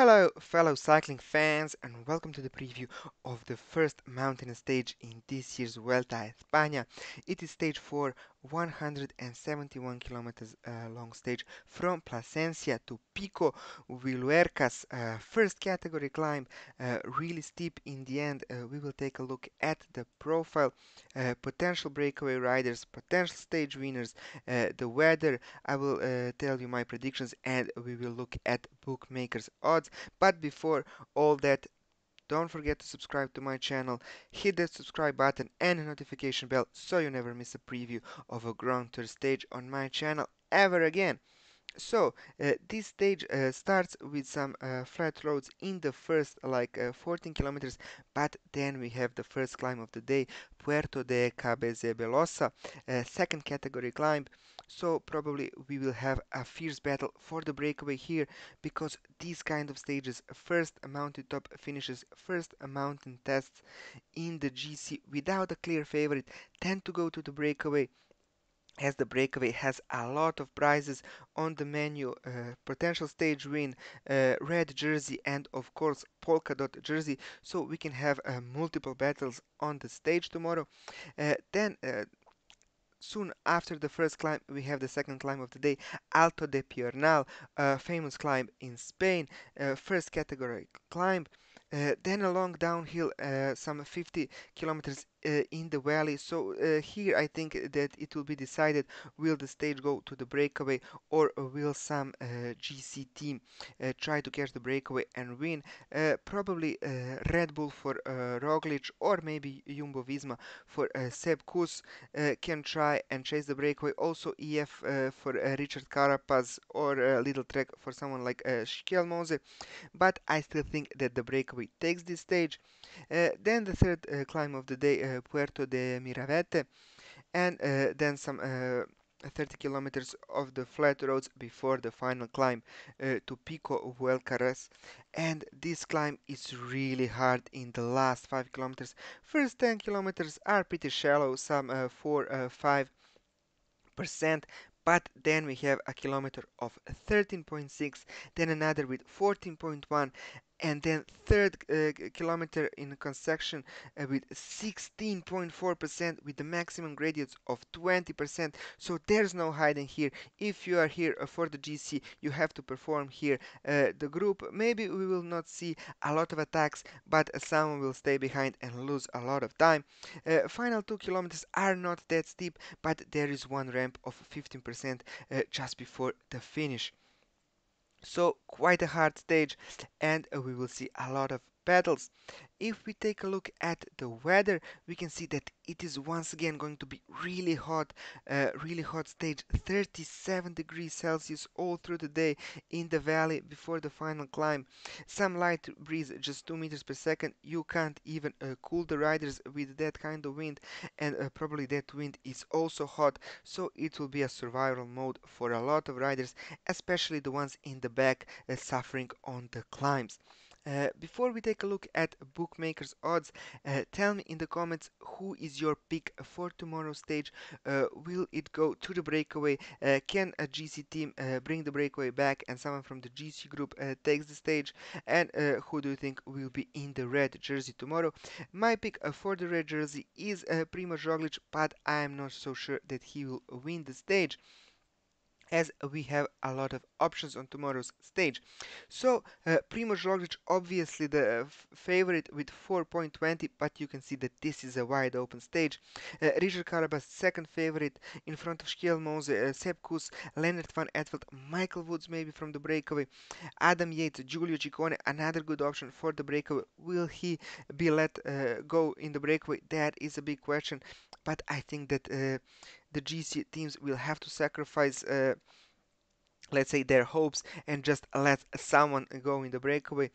Hello fellow cycling fans and welcome to the preview of the first mountainous stage in this year's Vuelta a España. It is stage 4, 171 kilometers long stage from Plasencia to Pico Viluercas. First category climb, really steep in the end. We will take a look at the profile, potential breakaway riders, potential stage winners, the weather. I will tell you my predictions and we will look at bookmakers' odds. But before all that, don't forget to subscribe to my channel, hit that subscribe button and the notification bell so you never miss a preview of a Grand Tour stage on my channel ever again. So, this stage starts with some flat roads in the first 14 kilometers, but then we have the first climb of the day, Puerto de Cabeza Belosa, second category climb. So probably we will have a fierce battle for the breakaway here, because these kind of stages, first mountain top finishes, first mountain tests in the GC without a clear favorite, tend to go to the breakaway, as the breakaway has a lot of prizes on the menu, potential stage win, red jersey and of course polka dot jersey, so we can have multiple battles on the stage tomorrow. Soon after the first climb, we have the second climb of the day, Alto de Piornal, a famous climb in Spain, first category climb. Then a long downhill, some 50 kilometers in the valley. So here I think that it will be decided, will the stage go to the breakaway or will some GC team try to catch the breakaway and win. Probably Red Bull for Roglič, or maybe Jumbo Visma for Seb Kuss can try and chase the breakaway. Also EF for Richard Carapaz, or Little Trek for someone like Skjelmose. But I still think that the breakaway takes this stage. Then the third climb of the day, Puerto de Miravete, and then some 30 kilometers of the flat roads before the final climb to Pico Velcares. And this climb is really hard in the last 5 kilometers. First 10 kilometers are pretty shallow, some 4-5%. But then we have a kilometer of 13.6, then another with 14.1, and then third kilometer in section with 16.4%, with the maximum gradients of 20%. So there's no hiding here. If you are here for the GC, you have to perform here. The group, maybe we will not see a lot of attacks, but someone will stay behind and lose a lot of time. Final 2 kilometers are not that steep, but there is one ramp of 15%. Just before the finish. So quite a hard stage, and we will see a lot of battles. If we take a look at the weather, we can see that it is once again going to be really hot stage, 37 degrees Celsius all through the day in the valley before the final climb. Some light breeze, just 2 meters per second. You can't even cool the riders with that kind of wind, and probably that wind is also hot, so it will be a survival mode for a lot of riders, especially the ones in the back suffering on the climbs. Before we take a look at bookmakers' odds, tell me in the comments who is your pick for tomorrow's stage. Will it go to the breakaway? Can a GC team bring the breakaway back and someone from the GC group takes the stage? And who do you think will be in the red jersey tomorrow? My pick for the red jersey is Primož Roglič, but I am not so sure that he will win the stage, as we have a lot of options on tomorrow's stage. So Primož Roglič obviously the favorite with 4.20, but you can see that this is a wide open stage. Richard Carapaz second favorite in front of Skjelmose, Seb Kuss, Leonard van Etfeld, Michael Woods maybe from the breakaway, Adam Yates, Giulio Ciccone, another good option for the breakaway. Will he be let go in the breakaway? That is a big question, but I think that the GC teams will have to sacrifice let's say their hopes and just let someone go in the breakaway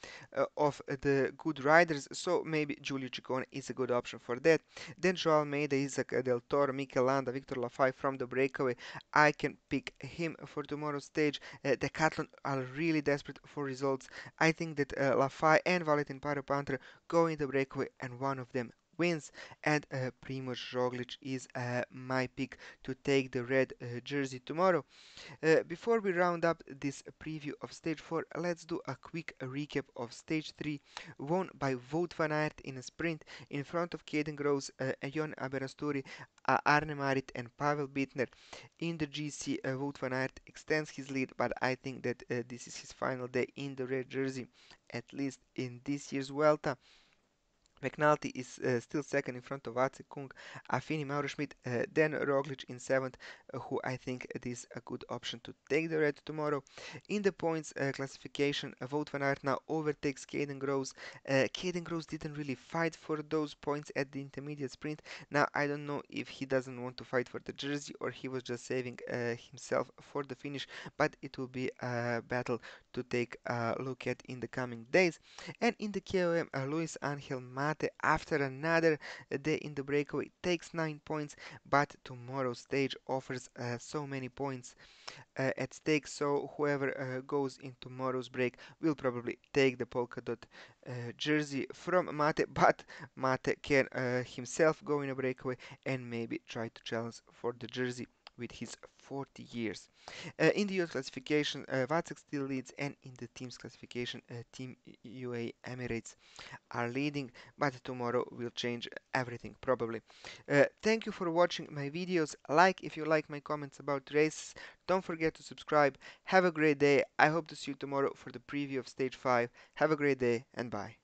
of the good riders. So maybe Giulio Ciccone is a good option for that. Then João Almeida, Isaac del Toro, Mikel Landa, Victor Lafay from the breakaway. I can pick him for tomorrow's stage. Decathlon are really desperate for results. I think that Lafay and Valentin Paret-Peintre go in the breakaway and one of them wins, and Primož Roglič is my pick to take the red jersey tomorrow. Before we round up this preview of stage 4, let's do a quick recap of stage 3, won by Wout van Aert in a sprint in front of Kaden Groves, Jon Aberasturi, Arne Marit and Pavel Bittner. In the GC, Wout van Aert extends his lead, but I think that this is his final day in the red jersey, at least in this year's Vuelta. McNulty is still second in front of Vatze Kung, Afini Mauri Schmidt, then Roglič in 7th, who I think it is a good option to take the red tomorrow. In the points classification, Wout van Aert now overtakes Kaden Groves. Kaden Groves didn't really fight for those points at the intermediate sprint. Now I don't know if he doesn't want to fight for the jersey or he was just saving himself for the finish, but it will be a battle to take a look at in the coming days. And in the KOM, Luis Ángel Maté, after another day in the breakaway, takes 9 points, but tomorrow's stage offers so many points at stake, so whoever goes in tomorrow's break will probably take the polka dot jersey from Maté, but Maté can himself go in a breakaway and maybe try to challenge for the jersey with his 40 years. In the US classification, Vacek still leads, and in the team's classification, Team UAE Emirates are leading, but tomorrow will change everything probably. Thank you for watching my videos. Like if you like my comments about races. Don't forget to subscribe. Have a great day. I hope to see you tomorrow for the preview of stage 5. Have a great day and bye.